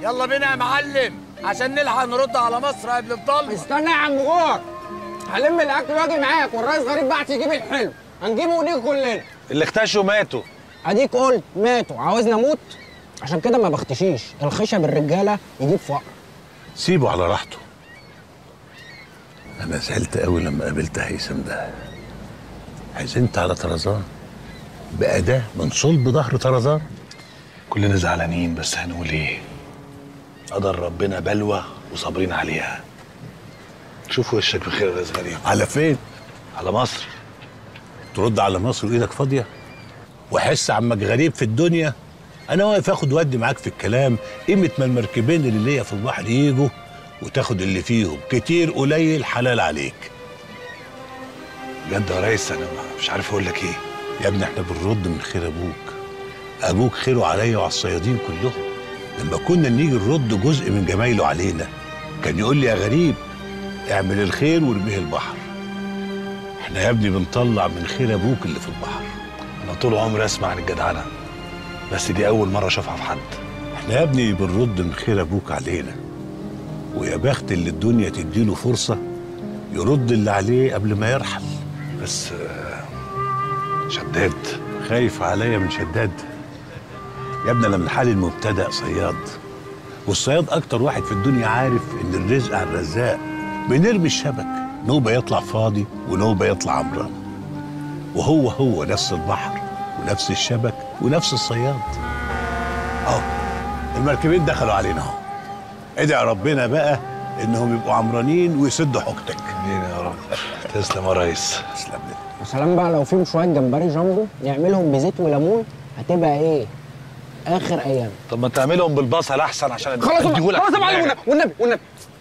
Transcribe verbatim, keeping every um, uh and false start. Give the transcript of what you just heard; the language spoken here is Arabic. يلا بينا يا معلم عشان نلحق نرد على مصر قبل الضلمه. استنى يا عم غور، هلم الاكل واجي معاك، والريس غريب بعت يجيب الحلو هنجيبه ونيجي كلنا. اللي اختشوا ماتوا. اديك قلت ماتوا، عاوزني اموت؟ عشان كده ما بختشيش، الخشب الرجاله يجيب فقر. سيبه على راحته. انا زعلت قوي لما قابلت هيثم ده. حزنت على طرزان بقى ده من صلب ظهر طرزان. كلنا زعلانين بس هنقول ايه؟ قدر ربنا بلوى وصابرين عليها. شوف وشك بخير يا ريس غريب. على فين؟ على مصر. ترد على مصر وايدك فاضيه؟ واحس عمك غريب في الدنيا؟ انا واقف اخد ودي معاك في الكلام، قيمه ما المركبين اللي ليا في البحر ييجوا وتاخد اللي فيهم، كتير قليل حلال عليك. بجد يا ريس انا مش عارف اقول لك ايه. يا ابني احنا بنرد من خير ابوك. ابوك خيره عليا وعلى الصيادين كلهم. لما كنا نيجي نرد جزء من جمايله علينا كان يقول لي يا غريب اعمل الخير وارميه البحر. احنا يا ابني بنطلع من خير ابوك اللي في البحر. انا طول عمري اسمع عن الجدعنه بس دي اول مره اشوفها في حد. احنا يا ابني بنرد من خير ابوك علينا، ويا بخت اللي الدنيا تديله فرصه يرد اللي عليه قبل ما يرحل. بس شداد خايف عليا من شداد يا ابني. انا من حالي المبتدأ صياد، والصياد اكتر واحد في الدنيا عارف ان الرزق على الرزاق. بنرمي الشبك نوبه يطلع فاضي ونوبه يطلع عمران، وهو هو نفس البحر ونفس الشبك ونفس الصياد. اهو المركبين دخلوا علينا اهو. ادعي ربنا بقى انهم يبقوا عمرانين ويسدوا حوجتك. امين يا رب. تسلم يا ريس. تسلم. وسلام بقى لو فيهم شويه جمبري جامبو نعملهم بزيت وليمون، هتبقى ايه؟ اخر ايام. طب ما تعملهم بالبصل احسن عشان خلاص خلاص يا معلم والنبي والنبي